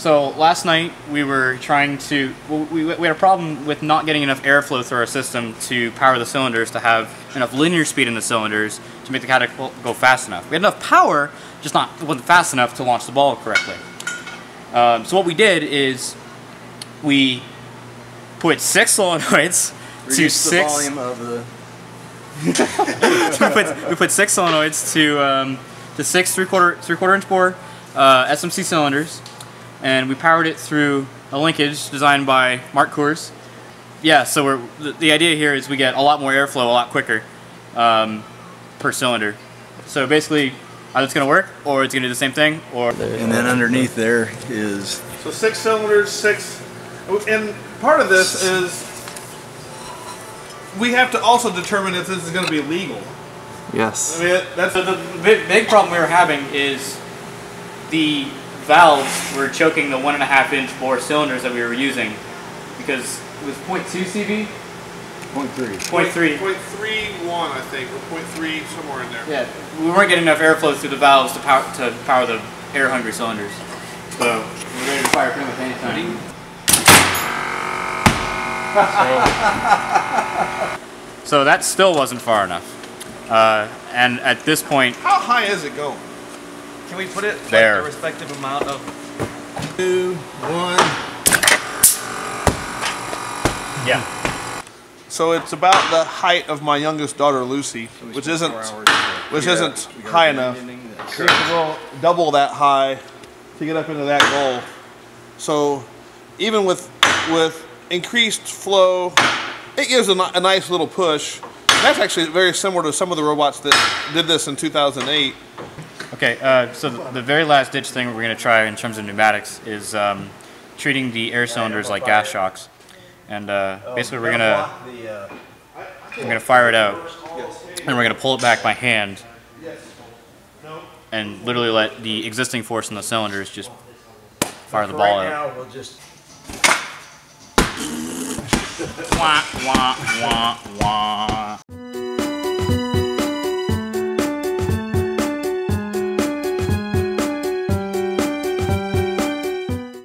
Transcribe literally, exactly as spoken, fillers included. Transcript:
So last night we were trying to, well, we, we had a problem with not getting enough airflow through our system to power the cylinders, to have enough linear speed in the cylinders to make the catapult go fast enough. We had enough power, just not, it wasn't fast enough to launch the ball correctly. Um, so what we did is we put six solenoids Reduce to six... the volume of the... so we, put, we put six solenoids to, um, to six three-quarter three-quarter inch bore uh, S M C cylinders. And we powered it through a linkage designed by Mark Coors. Yeah, so we're, the, the idea here is we get a lot more airflow a lot quicker um, per cylinder. So basically, either it's going to work, or it's going to do the same thing, or... And then underneath there is... So six cylinders, six... And part of this is we have to also determine if this is going to be legal. Yes. I mean, that's the, the big, big problem we were having is the... valves were choking the one and a half inch bore cylinders that we were using, because it was point two C V? point three. point three. point three one, I think, or point three, somewhere in there. Yeah, we weren't getting enough airflow through the valves to power, to power the air hungry cylinders. So we're ready to fire pretty much any time. So, so that still wasn't far enough. Uh, and at this point. How high is it going? Can we put it there, like, a respective amount of two, one? Yeah. So it's about the height of my youngest daughter Lucy, so which isn't which yeah. isn't yeah. high enough. Sure. We have to go double that high to get up into that goal. So even with with increased flow, it gives a, a nice little push. That's actually very similar to some of the robots that did this in two thousand eight. Okay, uh, so the very last ditch thing we're going to try in terms of pneumatics is um, treating the air cylinders like gas shocks, and uh, basically we're going to we're going to fire it out, and we're going to pull it back by hand, and literally let the existing force in the cylinders just fire the ball out. Wah, wah, wah, wah.